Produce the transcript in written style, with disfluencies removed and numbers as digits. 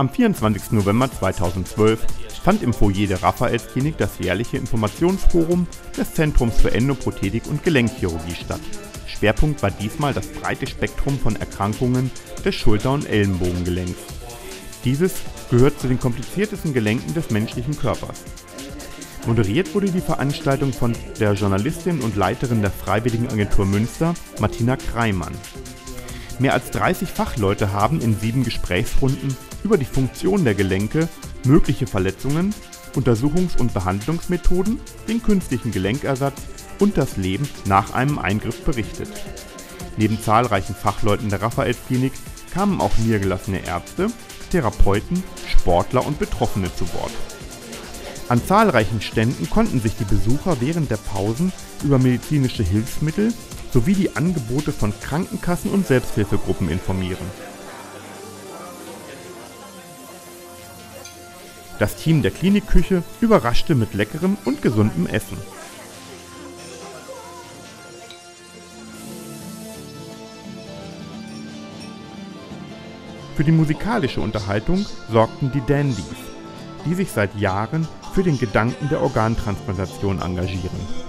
Am 24. November 2012 fand im Foyer der Raphaelsklinik das jährliche Informationsforum des Zentrums für Endoprothetik und Gelenkchirurgie statt. Schwerpunkt war diesmal das breite Spektrum von Erkrankungen des Schulter- und Ellenbogengelenks. Dieses gehört zu den kompliziertesten Gelenken des menschlichen Körpers. Moderiert wurde die Veranstaltung von der Journalistin und Leiterin der Freiwilligenagentur Münster, Martina Kreimann. Mehr als 30 Fachleute haben in 7 Gesprächsrunden über die Funktion der Gelenke, mögliche Verletzungen, Untersuchungs- und Behandlungsmethoden, den künstlichen Gelenkersatz und das Leben nach einem Eingriff berichtet. Neben zahlreichen Fachleuten der Raphaelsklinik kamen auch niedergelassene Ärzte, Therapeuten, Sportler und Betroffene zu Wort. An zahlreichen Ständen konnten sich die Besucher während der Pausen über medizinische Hilfsmittel sowie die Angebote von Krankenkassen und Selbsthilfegruppen informieren. Das Team der Klinikküche überraschte mit leckerem und gesundem Essen. Für die musikalische Unterhaltung sorgten die Dandys, die sich seit Jahren für den Gedanken der Organtransplantation engagieren.